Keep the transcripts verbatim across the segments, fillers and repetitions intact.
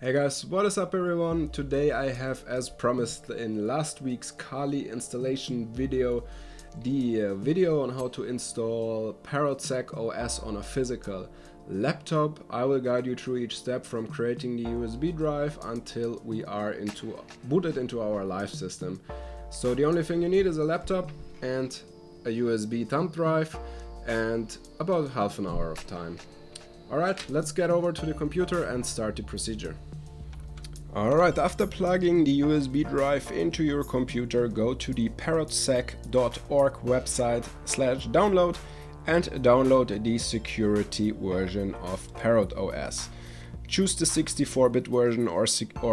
Hey guys, what is up everyone? Today I have, as promised in last week's Kali installation video, the video on how to install ParrotSec O S on a physical laptop. I will guide you through each step from creating the U S B drive until we are into booted into our live system. So the only thing you need is a laptop and a U S B thumb drive and about half an hour of time. Alright, let's get over to the computer and start the procedure. Alright, after plugging the U S B drive into your computer, go to the parrotsec dot org website slash download and download the security version of Parrot O S. Choose the sixty-four bit version or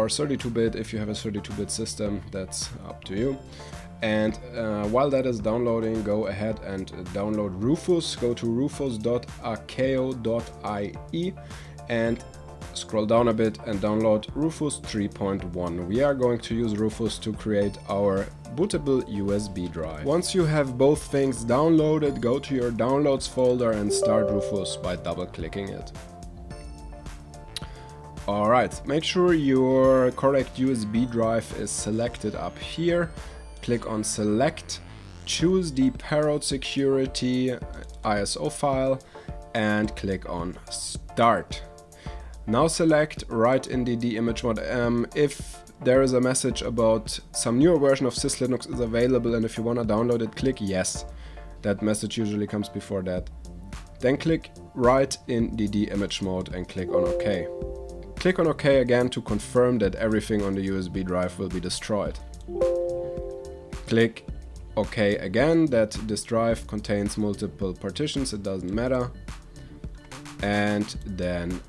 thirty-two bit if you have a thirty-two bit system, that's up to you. And uh, while that is downloading, go ahead and download Rufus. Go to rufus dot akeo dot I E and scroll down a bit and download Rufus three point one. We are going to use Rufus to create our bootable U S B drive. Once you have both things downloaded, go to your downloads folder and start Rufus by double clicking it. Alright, make sure your correct U S B drive is selected up here. Click on select, choose the Parrot security I S O file and click on start. Now select right in D D Image Mode. Um, if there is a message about some newer version of SysLinux is available and if you want to download it, click yes. That message usually comes before that. Then click right in D D Image Mode and click on OK. Click on OK again to confirm that everything on the U S B drive will be destroyed. Click OK again, that this drive contains multiple partitions, it doesn't matter. And then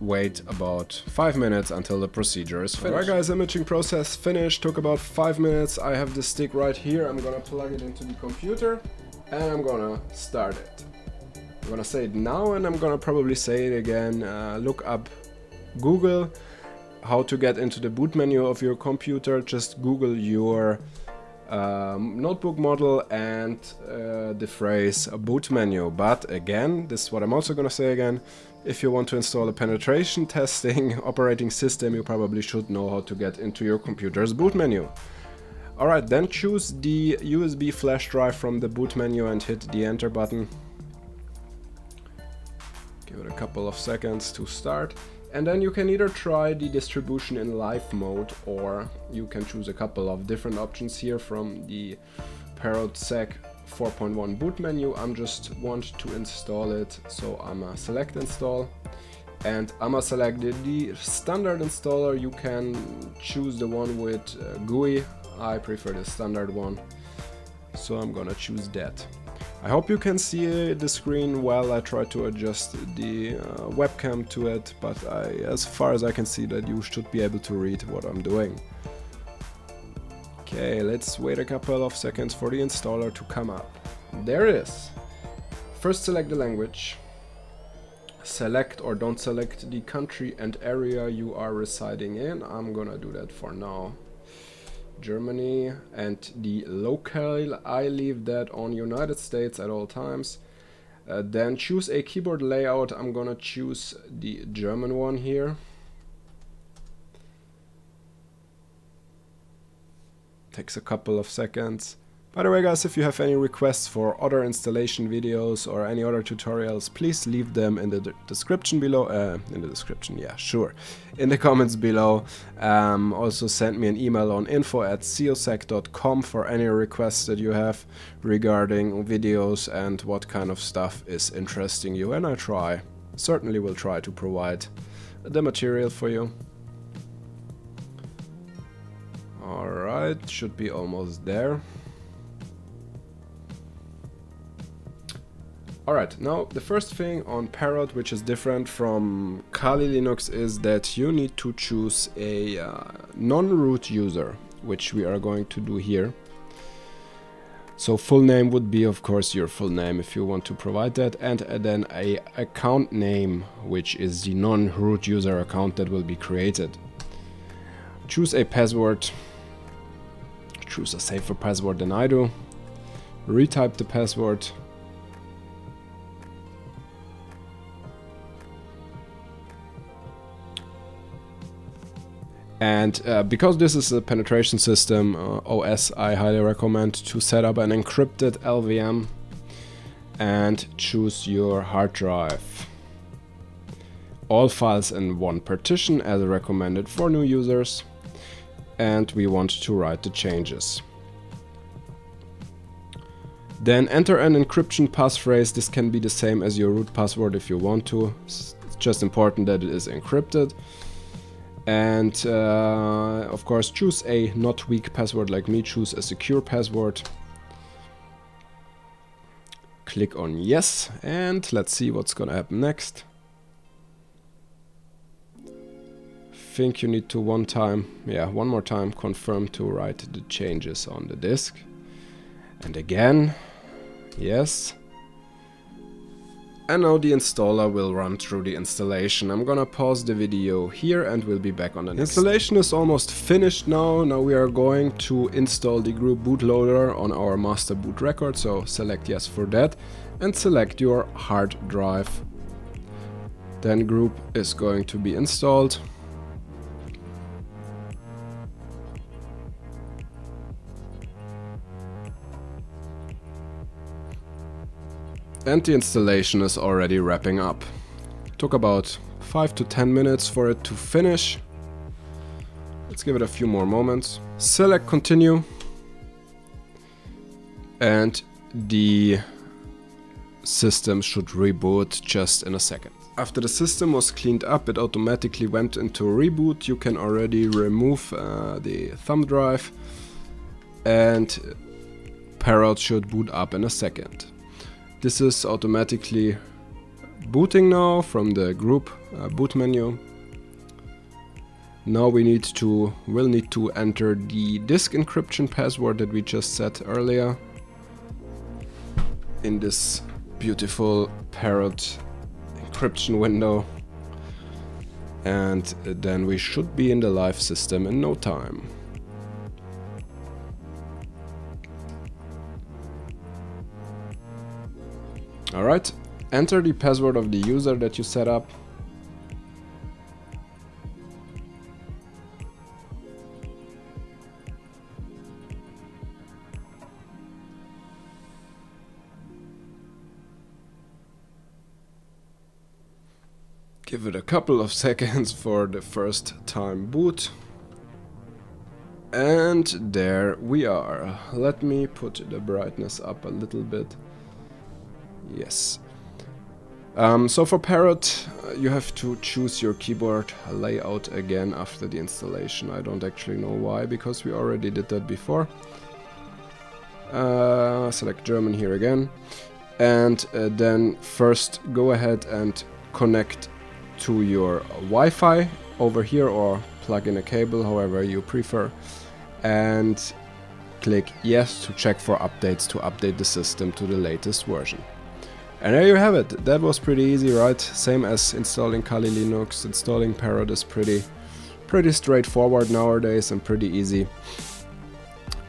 wait about five minutes until the procedure is finished. Alright guys, imaging process finished, took about five minutes. I have the stick right here, I'm gonna plug it into the computer and I'm gonna start it. I'm gonna say it now and I'm gonna probably say it again. Uh, look up Google, how to get into the boot menu of your computer. Just Google your Um, notebook model and uh, the phrase boot menu. But again, this is what I'm also gonna say again, if you want to install a penetration testing operating system, you probably should know how to get into your computer's boot menu. Alright, then choose the U S B flash drive from the boot menu and hit the enter button. Give it a couple of seconds to start. And then you can either try the distribution in live mode or you can choose a couple of different options here from the ParrotSec four point one boot menu. I'm just want to install it, so I'm a select install and I'm a select the standard installer. You can choose the one with G U I. I prefer the standard one, so I'm gonna choose that. I hope you can see the screen while I try to adjust the uh, webcam to it, but I, as far as I can see that you should be able to read what I'm doing. Okay, let's wait a couple of seconds for the installer to come up. There it is. First select the language. Select or don't select the country and area you are residing in. I'm gonna do that for now. Germany, and the locale, I leave that on United States at all times. Uh, then choose a keyboard layout. I'm gonna choose the German one here. Takes a couple of seconds. By the way guys, if you have any requests for other installation videos or any other tutorials, please leave them in the de description below, uh, in the description, yeah, sure, in the comments below. Um, also send me an email on info at ceos three c dot com for any requests that you have regarding videos and what kind of stuff is interesting you, and I try, certainly will try to provide the material for you. Alright, should be almost there. Alright, now the first thing on Parrot, which is different from Kali Linux, is that you need to choose a uh, non-root user, which we are going to do here. So full name would be, of course, your full name if you want to provide that, and uh, then a account name, which is the non-root user account that will be created. Choose a password. Choose a safer password than I do. Retype the password. And uh, because this is a penetration system uh, O S, I highly recommend to set up an encrypted L V M and choose your hard drive. All files in one partition as recommended for new users, and we want to write the changes. Then enter an encryption passphrase. This can be the same as your root password if you want to. It's just important that it is encrypted. And uh, of course, choose a not weak password like me. Choose a secure password. Click on yes, and let's see what's gonna happen next. Think you need to one time, yeah, one more time confirm to write the changes on the disk. And again, yes. And now the installer will run through the installation. I'm gonna pause the video here and we'll be back on the next. Installation is almost finished now. Now we are going to install the GRUB bootloader on our master boot record. So select yes for that and select your hard drive. Then GRUB is going to be installed. And the installation is already wrapping up. Took about five to ten minutes for it to finish. Let's give it a few more moments. Select continue. And the system should reboot just in a second. After the system was cleaned up, it automatically went into reboot. You can already remove uh, the thumb drive. And Parrot should boot up in a second. This is automatically booting now from the GRUB uh, boot menu. Now we need to, we'll need to enter the disk encryption password that we just set earlier in this beautiful Parrot encryption window. And then we should be in the live system in no time. Alright, enter the password of the user that you set up. Give it a couple of seconds for the first time boot. And there we are. Let me put the brightness up a little bit. Yes. Um, so for Parrot, uh, you have to choose your keyboard layout again after the installation. I don't actually know why, because we already did that before. Uh, select German here again. And uh, then first go ahead and connect to your Wi-Fi over here, or plug in a cable, however you prefer. And click yes to check for updates to update the system to the latest version. And there you have it. That was pretty easy, right? Same as installing Kali Linux. Installing Parrot is pretty, pretty straightforward nowadays and pretty easy.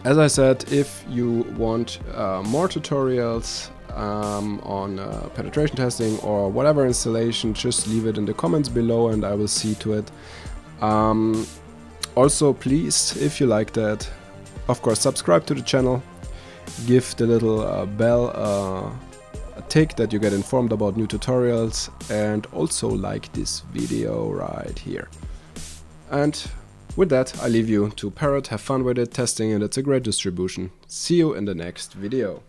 As I said, if you want uh, more tutorials um, on uh, penetration testing or whatever installation, just leave it in the comments below and I will see to it. Um, also, please, if you like that, of course, subscribe to the channel. Give the little uh, bell uh, a tick that you get informed about new tutorials, and also like this video right here. And with that, I leave you to Parrot. Have fun with it, testing it. It's a great distribution. See you in the next video.